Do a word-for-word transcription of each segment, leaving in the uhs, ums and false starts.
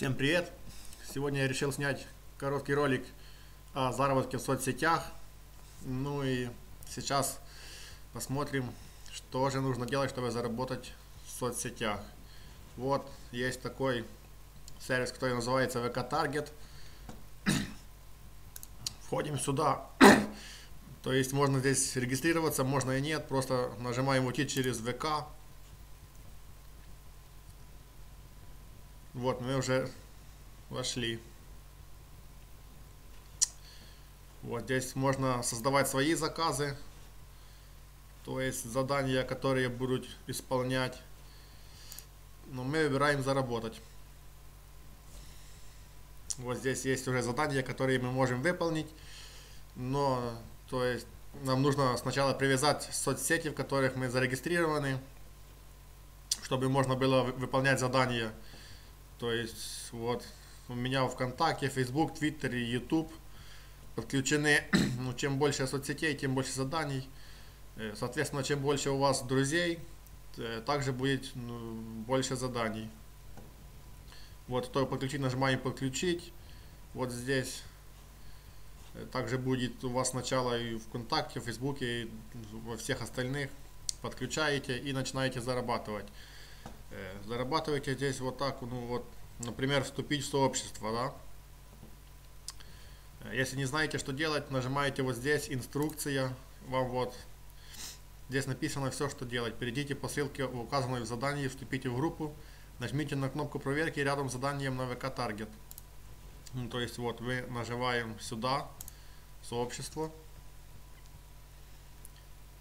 Всем привет! Сегодня я решил снять короткий ролик о заработке в соцсетях. Ну и сейчас посмотрим, что же нужно делать, чтобы заработать в соцсетях. Вот есть такой сервис, который называется ви кей Target. Входим сюда. То есть можно здесь регистрироваться, можно и нет. Просто нажимаем уйти через ви кей. Вот, мы уже вошли. Вот здесь можно создавать свои заказы, то есть задания, которые будут исполнять. Но мы выбираем заработать. Вот здесь есть уже задания, которые мы можем выполнить. Но, то есть, нам нужно сначала привязать соцсети, в которых мы зарегистрированы, чтобы можно было выполнять задания. То есть вот у меня ВКонтакте, Facebook, Twitter и YouTube подключены. Ну, чем больше соцсетей, тем больше заданий. Соответственно, чем больше у вас друзей, также будет ну, больше заданий. Вот, чтобы подключить, нажимаем подключить. Вот здесь также будет у вас сначала и ВКонтакте, в Фейсбуке, и во всех остальных. Подключаете и начинаете зарабатывать. Зарабатываете здесь вот так, ну вот, например, вступить в сообщество, да. Если не знаете, что делать, нажимаете вот здесь инструкция, вам вот здесь написано все, что делать. Перейдите по ссылке, указанной в задании, вступите в группу, нажмите на кнопку проверки рядом с заданием на ви кей Target. Ну, то есть вот мы нажимаем сюда сообщество,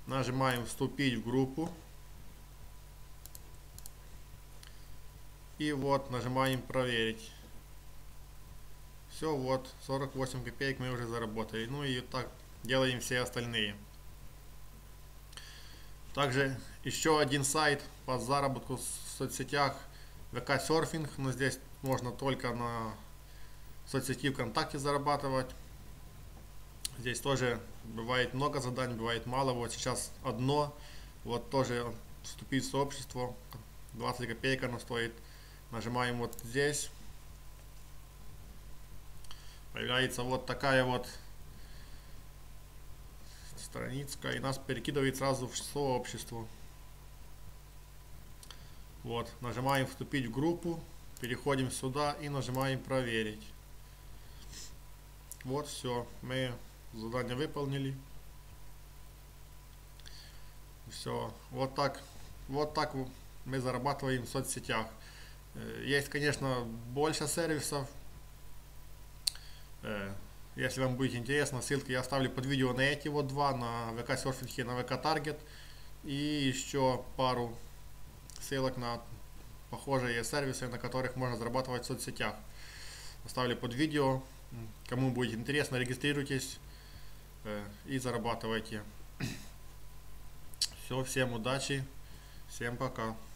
нажимаем вступить в группу. И вот нажимаем проверить. Все, вот сорок восемь копеек мы уже заработали. Ну и так делаем все остальные. Также еще один сайт по заработку в соцсетях ви кей Surfing. Но здесь можно только на соцсети ВКонтакте зарабатывать. Здесь тоже бывает много заданий, бывает мало. Вот сейчас одно. Вот тоже вступить в сообщество. двадцать копеек оно стоит. Нажимаем вот здесь. Появляется вот такая вот страничка. И нас перекидывает сразу в сообщество. Вот. Нажимаем вступить в группу. Переходим сюда и нажимаем проверить. Вот все. Мы задание выполнили. Все. Вот так. Вот так мы зарабатываем в соцсетях. Есть, конечно, больше сервисов. Если вам будет интересно, ссылки я оставлю под видео на эти вот два, на ви кей Surfing и на ви кей Target. И еще пару ссылок на похожие сервисы, на которых можно зарабатывать в соцсетях. Оставлю под видео. Кому будет интересно, регистрируйтесь и зарабатывайте. Все, всем удачи, всем пока.